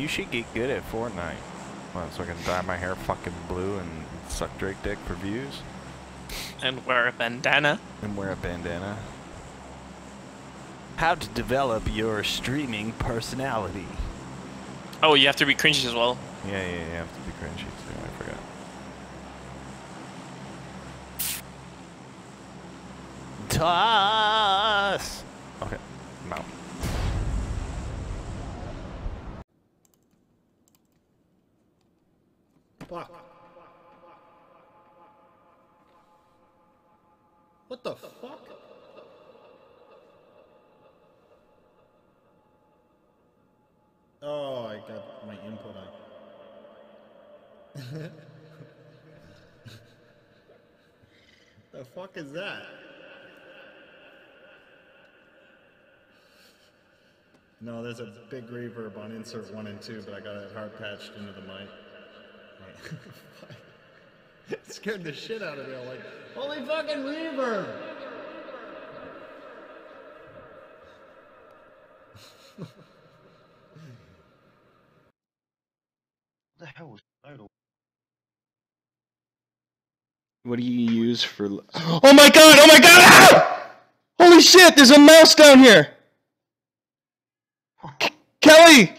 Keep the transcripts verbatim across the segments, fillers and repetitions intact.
You should get good at Fortnite. What, so I can dye my hair fucking blue and suck Drake dick for views? And wear a bandana. And wear a bandana. How to develop your streaming personality. Oh, you have to be cringy as well. Yeah, yeah, you have to be cringy too. I forgot. Toss! Okay, I'm out. Fuck. What the fuck? Oh, I got my input on. The fuck is that? No, there's a big reverb on insert one and two, but I got it hard patched into the mic. It scared the shit out of me. I'm like, holy fucking reverb! The hell was title? What do you use for? Oh my god! Oh my god! Ah! Holy shit! There's a mouse down here. Kelly!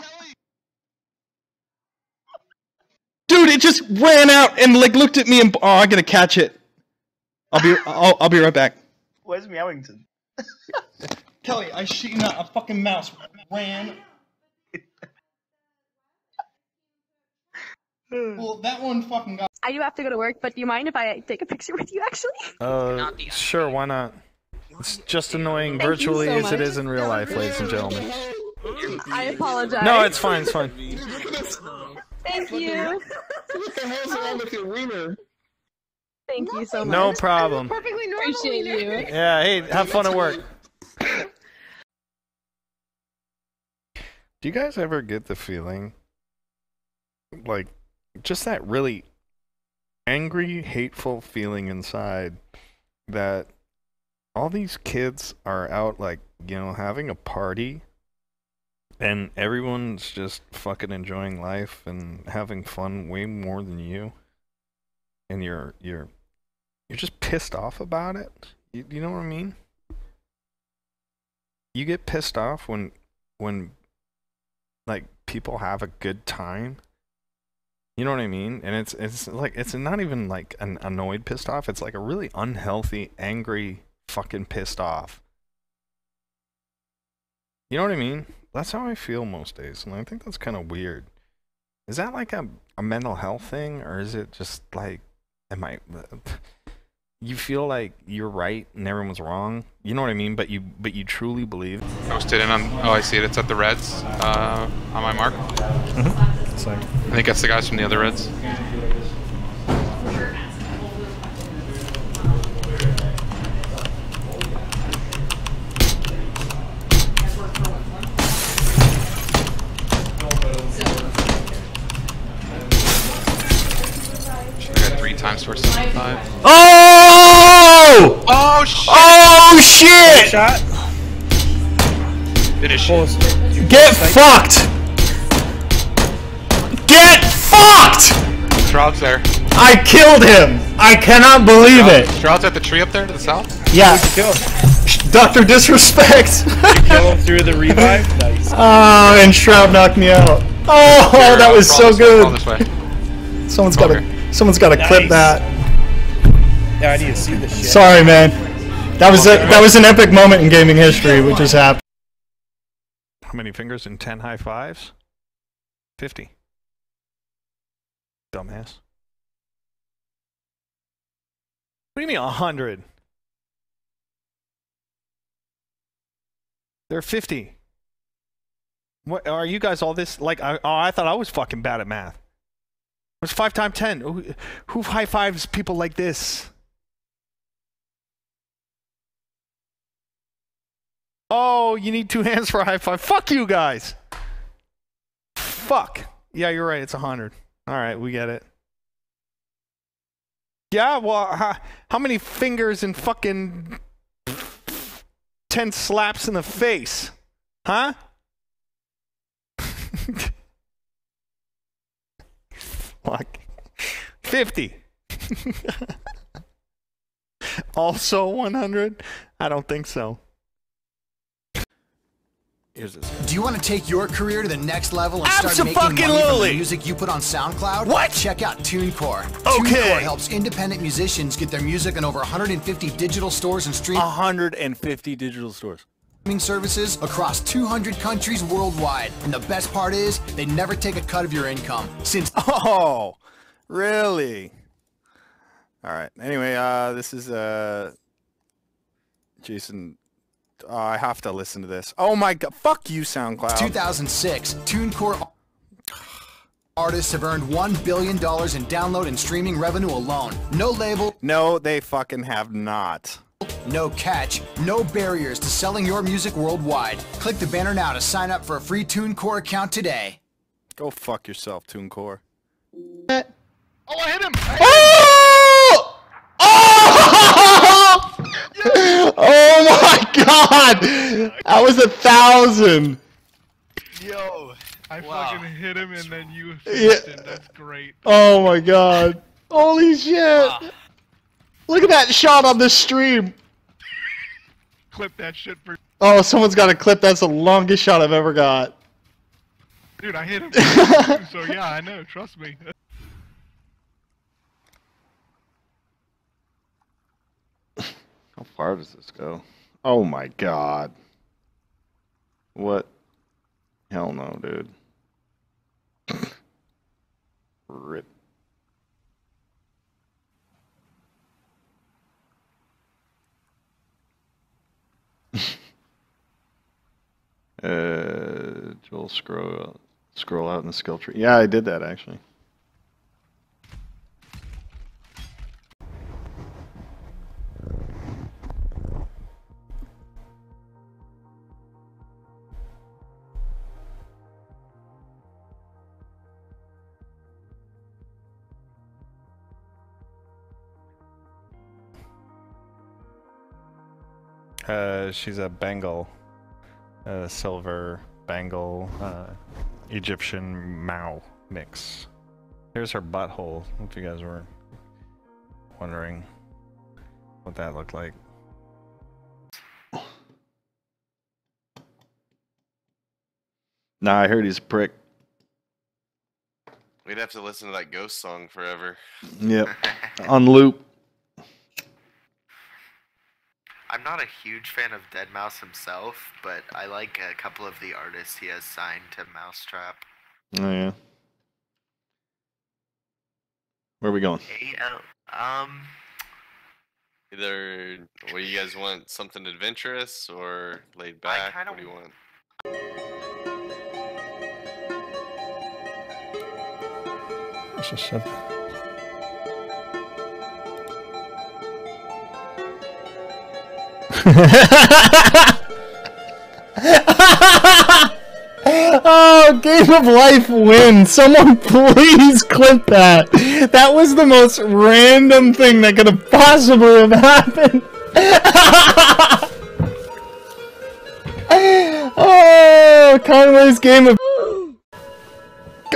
Dude, it just ran out and like looked at me and oh, I gotta catch it. I'll be I'll I'll be right back. Where's Meowington? Kelly, I shit you not, a fucking mouse ran. Well, that one fucking got. I do have to go to work, but do you mind if I take a picture with you? Actually. Uh, sure, why not? It's just annoying Thank virtually so as much. It is in real life, ladies and gentlemen. I apologize. No, it's fine, it's fine. Thank you. What the hell's wrong with your wiener? Thank you so much. No problem. Perfectly normal. Appreciate you. Yeah, hey, have fun at work. Do you guys ever get the feeling, like, just that really angry, hateful feeling inside that all these kids are out, like, you know, having a party? And everyone's just fucking enjoying life and having fun way more than you, and you're you're you're just pissed off about it. You, you know what I mean? You get pissed off when when like people have a good time. You know what I mean? And it's it's like it's not even like an annoyed pissed off. It's like a really unhealthy, angry, fucking pissed off. You know what I mean? That's how I feel most days, and I think that's kind of weird. Is that like a, a mental health thing, or is it just like, am I, you feel like you're right and everyone's wrong? You know what I mean? But you but you truly believe. Posted in on, oh I see it, it's at the Reds, uh, on my mark. Mm-hmm. It's like, I think that's the guys from the other Reds. Times four seventy-five. Oh! Oh shit! Oh shit! Shot. Finish. Get fucked! Get fucked! Shroud's there. I killed him! I cannot believe Shroud. it! Shroud's at the tree up there to the south? Yeah. Doctor Disrespect! You kill him through the revive? Nice. Oh, and Shroud knocked me out. Oh, there, that was so good! Way, Someone's got a... Someone's got to nice. clip that. Yeah, I need to see this shit. Sorry, man. That was a, that was an epic moment in gaming history, which just happened. How many fingers in ten high fives? Fifty. Dumbass. What do you mean a hundred? They're fifty. What are you guys all this like? I, oh, I thought I was fucking bad at math. It's five times ten. Who, who high fives people like this? Oh, you need two hands for a high five. Fuck you guys. Fuck. Yeah, you're right. It's a hundred. All right, we get it. Yeah. Well, how, how many fingers and fucking ten slaps in the face? Huh? fuck. fifty. Also one hundred? I don't think so. Here's this. Do you want to take your career to the next level and start making money from the music you put on SoundCloud? What? Check out TuneCore. Okay. TuneCore helps independent musicians get their music on over one hundred fifty digital stores and streaming one hundred fifty digital stores. Services across two hundred countries worldwide. And the best part is, they never take a cut of your income. Since oh, really? All right. Anyway, uh, this is uh, Jason. Uh, I have to listen to this. Oh my god! Fuck you, SoundCloud. two thousand six, TuneCore artists have earned one billion dollars in download and streaming revenue alone. No label. No, they fucking have not. No catch, no barriers to selling your music worldwide. Click the banner now to sign up for a free TuneCore account today. Go fuck yourself, TuneCore. Oh, I hit him! I hit oh! Him. Oh! Yes. Oh my god! That was a thousand! Yo, I wow. fucking hit him and then you hit yeah. him. That's great. Oh my god. Holy shit! Wow. Look at that shot on this stream! Clip that shit for- Oh, someone's got a clip. That's the longest shot I've ever got. Dude, I hit him. So yeah, I know. Trust me. How far does this go? Oh my god. What? Hell no, dude. Rip. Uh, Joel, scroll out, scroll out in the skill tree. Yeah, I did that actually. Uh, she's a Bengal. Uh, silver, bangle, uh, Egyptian Mao mix. Here's her butthole, if you guys were wondering what that looked like. Nah, I heard he's a prick. We'd have to listen to that ghost song forever. Yep, on loop. I'm not a huge fan of deadmau five himself, but I like a couple of the artists he has signed to Mousetrap. Oh yeah. Where are we going? A L, um. Either what do you guys want? Something adventurous or laid back? What do you want? What's this shit? Oh, Game of Life win. Someone please clip that. That was the most random thing that could have possibly have happened. Oh, Conway's game of...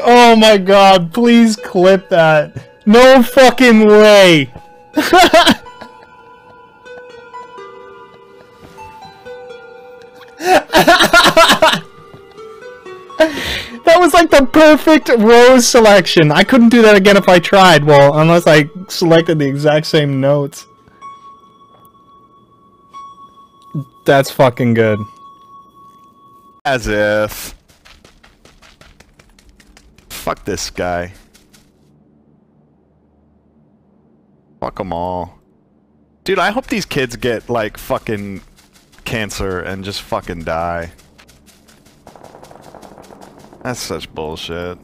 Oh my god, please clip that. No fucking way. That was like the perfect rose selection. I couldn't do that again if I tried. Well, unless I selected the exact same notes. That's fucking good. As if. Fuck this guy. Fuck them all. Dude, I hope these kids get like fucking cancer and just fucking die. That's such bullshit.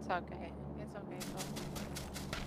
It's okay. It's okay.